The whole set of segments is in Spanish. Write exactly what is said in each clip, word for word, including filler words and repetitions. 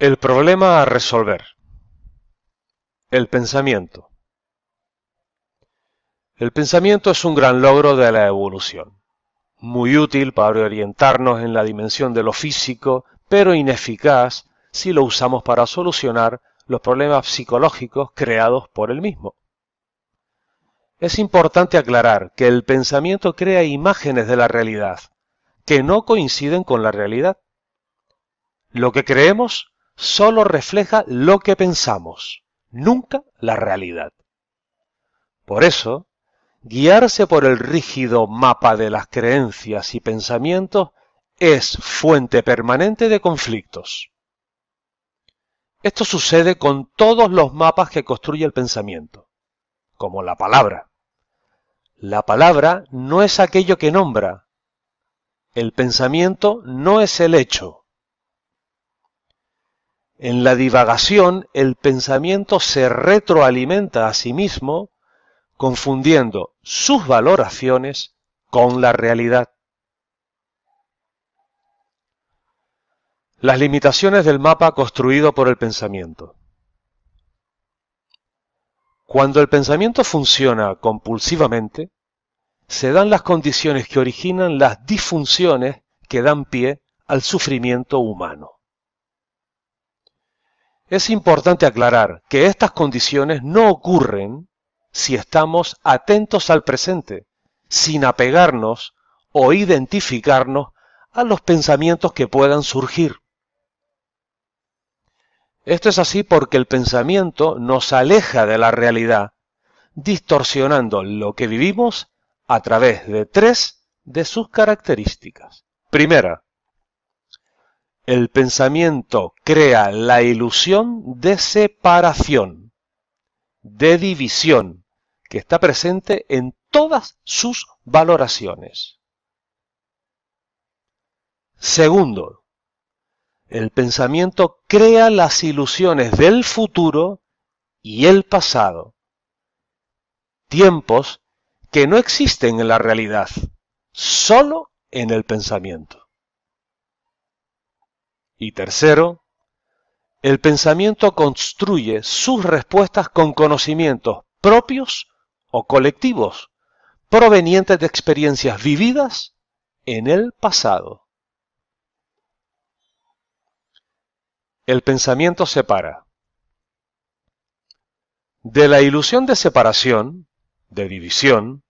El problema a resolver. El pensamiento. El pensamiento es un gran logro de la evolución, muy útil para orientarnos en la dimensión de lo físico, pero ineficaz si lo usamos para solucionar los problemas psicológicos creados por el mismo. Es importante aclarar que el pensamiento crea imágenes de la realidad que no coinciden con la realidad. Lo que creemos solo refleja lo que pensamos, nunca la realidad. Por eso, guiarse por el rígido mapa de las creencias y pensamientos es fuente permanente de conflictos. Esto sucede con todos los mapas que construye el pensamiento, como la palabra. La palabra no es aquello que nombra. El pensamiento no es el hecho. En la divagación, el pensamiento se retroalimenta a sí mismo, confundiendo sus valoraciones con la realidad. Las limitaciones del mapa construido por el pensamiento. Cuando el pensamiento funciona compulsivamente, se dan las condiciones que originan las disfunciones que dan pie al sufrimiento humano. Es importante aclarar que estas condiciones no ocurren si estamos atentos al presente, sin apegarnos o identificarnos a los pensamientos que puedan surgir. Esto es así porque el pensamiento nos aleja de la realidad, distorsionando lo que vivimos a través de tres de sus características. Primera, el pensamiento crea la ilusión de separación, de división, que está presente en todas sus valoraciones. Segundo, el pensamiento crea las ilusiones del futuro y el pasado, tiempos que no existen en la realidad, solo en el pensamiento. Y tercero, el pensamiento construye sus respuestas con conocimientos propios o colectivos, provenientes de experiencias vividas en el pasado. El pensamiento separa. De la ilusión de separación, de división,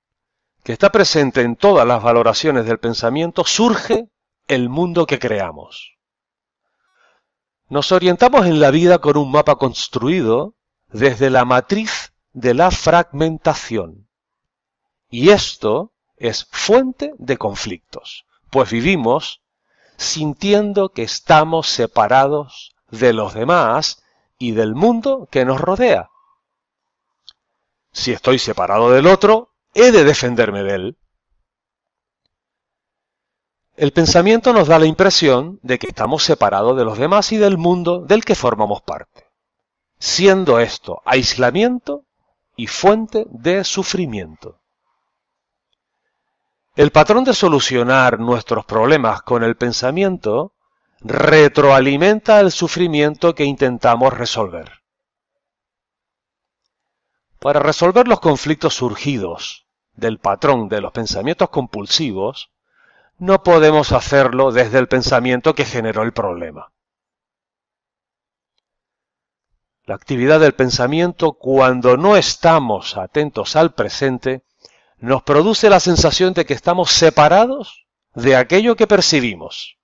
que está presente en todas las valoraciones del pensamiento, surge el mundo que creamos. Nos orientamos en la vida con un mapa construido desde la matriz de la fragmentación. Y esto es fuente de conflictos, pues vivimos sintiendo que estamos separados de los demás y del mundo que nos rodea. Si estoy separado del otro, he de defenderme de él. El pensamiento nos da la impresión de que estamos separados de los demás y del mundo del que formamos parte, siendo esto aislamiento y fuente de sufrimiento. El patrón de solucionar nuestros problemas con el pensamiento retroalimenta el sufrimiento que intentamos resolver. Para resolver los conflictos surgidos del patrón de los pensamientos compulsivos, no podemos hacerlo desde el pensamiento que generó el problema. La actividad del pensamiento, cuando no estamos atentos al presente, nos produce la sensación de que estamos separados de aquello que percibimos.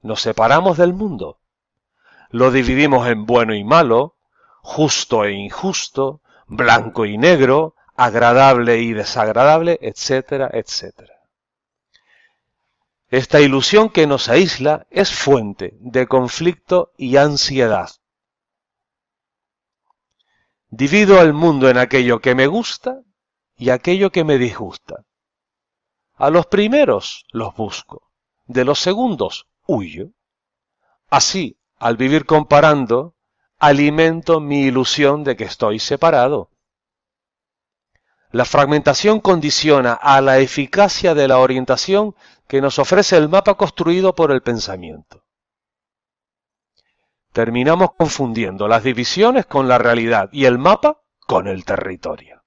Nos separamos del mundo. Lo dividimos en bueno y malo, justo e injusto, blanco y negro, agradable y desagradable, etcétera, etcétera. Esta ilusión que nos aísla es fuente de conflicto y ansiedad. Divido al mundo en aquello que me gusta y aquello que me disgusta. A los primeros los busco, de los segundos huyo. Así, al vivir comparando, alimento mi ilusión de que estoy separado. La fragmentación condiciona a la eficacia de la orientación que nos ofrece el mapa construido por el pensamiento. Terminamos confundiendo las divisiones con la realidad y el mapa con el territorio.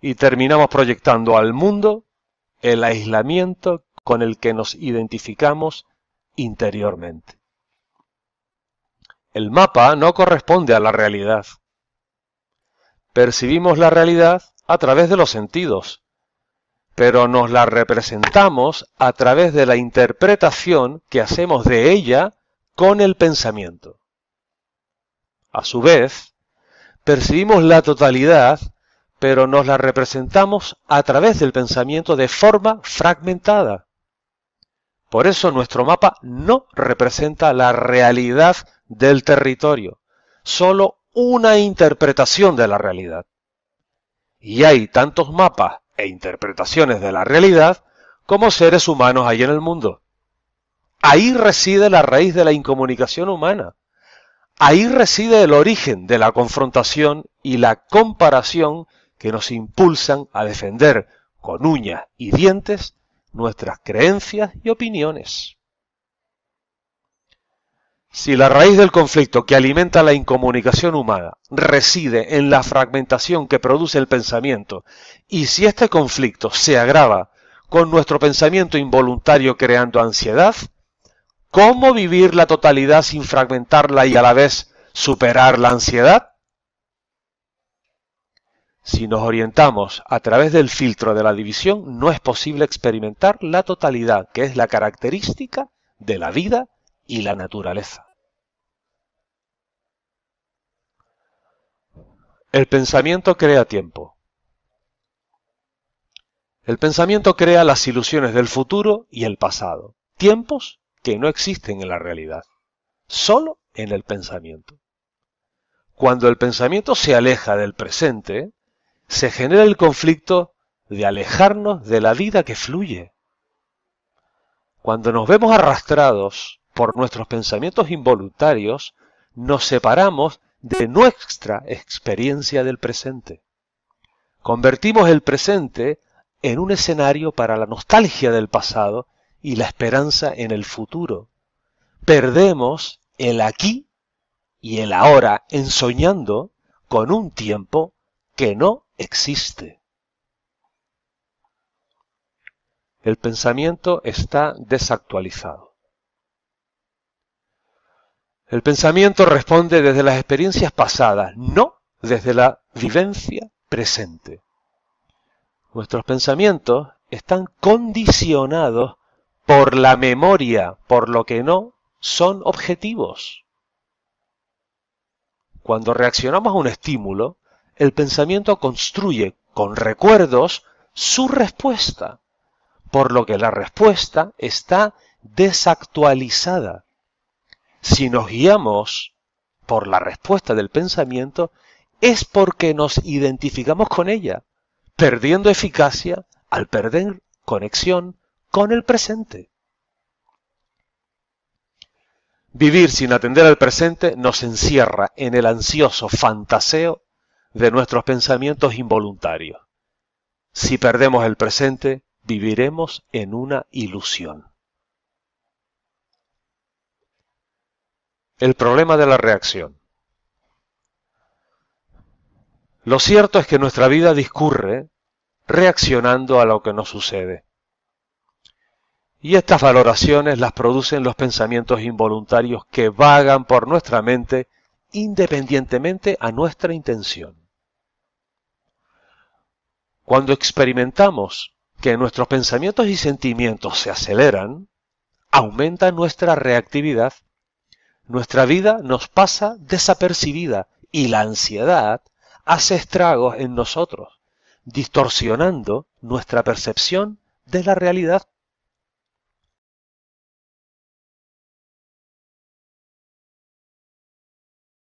Y terminamos proyectando al mundo el aislamiento con el que nos identificamos interiormente. El mapa no corresponde a la realidad. Percibimos la realidad a través de los sentidos, pero nos la representamos a través de la interpretación que hacemos de ella con el pensamiento. A su vez, percibimos la totalidad, pero nos la representamos a través del pensamiento de forma fragmentada. Por eso nuestro mapa no representa la realidad del territorio, solo una interpretación de la realidad. Y hay tantos mapas e interpretaciones de la realidad como seres humanos hay en el mundo. Ahí reside la raíz de la incomunicación humana. Ahí reside el origen de la confrontación y la comparación que nos impulsan a defender con uñas y dientes nuestras creencias y opiniones. Si la raíz del conflicto que alimenta la incomunicación humana reside en la fragmentación que produce el pensamiento, y si este conflicto se agrava con nuestro pensamiento involuntario creando ansiedad, ¿cómo vivir la totalidad sin fragmentarla y a la vez superar la ansiedad? Si nos orientamos a través del filtro de la división, no es posible experimentar la totalidad, que es la característica de la vida y la naturaleza. El pensamiento crea tiempo. El pensamiento crea las ilusiones del futuro y el pasado, tiempos que no existen en la realidad, solo en el pensamiento. Cuando el pensamiento se aleja del presente, se genera el conflicto de alejarnos de la vida que fluye. Cuando nos vemos arrastrados por nuestros pensamientos involuntarios, nos separamos de nuestra experiencia del presente. Convertimos el presente en un escenario para la nostalgia del pasado y la esperanza en el futuro. Perdemos el aquí y el ahora ensoñando con un tiempo que no existe. El pensamiento está desactualizado. El pensamiento responde desde las experiencias pasadas, no desde la vivencia presente. Nuestros pensamientos están condicionados por la memoria, por lo que no son objetivos. Cuando reaccionamos a un estímulo, el pensamiento construye con recuerdos su respuesta, por lo que la respuesta está desactualizada. Si nos guiamos por la respuesta del pensamiento, es porque nos identificamos con ella, perdiendo eficacia al perder conexión con el presente. Vivir sin atender al presente nos encierra en el ansioso fantaseo de nuestros pensamientos involuntarios. Si perdemos el presente, viviremos en una ilusión. El problema de la reacción. Lo cierto es que nuestra vida discurre reaccionando a lo que nos sucede. Y estas valoraciones las producen los pensamientos involuntarios que vagan por nuestra mente independientemente a nuestra intención. Cuando experimentamos que nuestros pensamientos y sentimientos se aceleran, aumenta nuestra reactividad, nuestra vida nos pasa desapercibida y la ansiedad hace estragos en nosotros, distorsionando nuestra percepción de la realidad.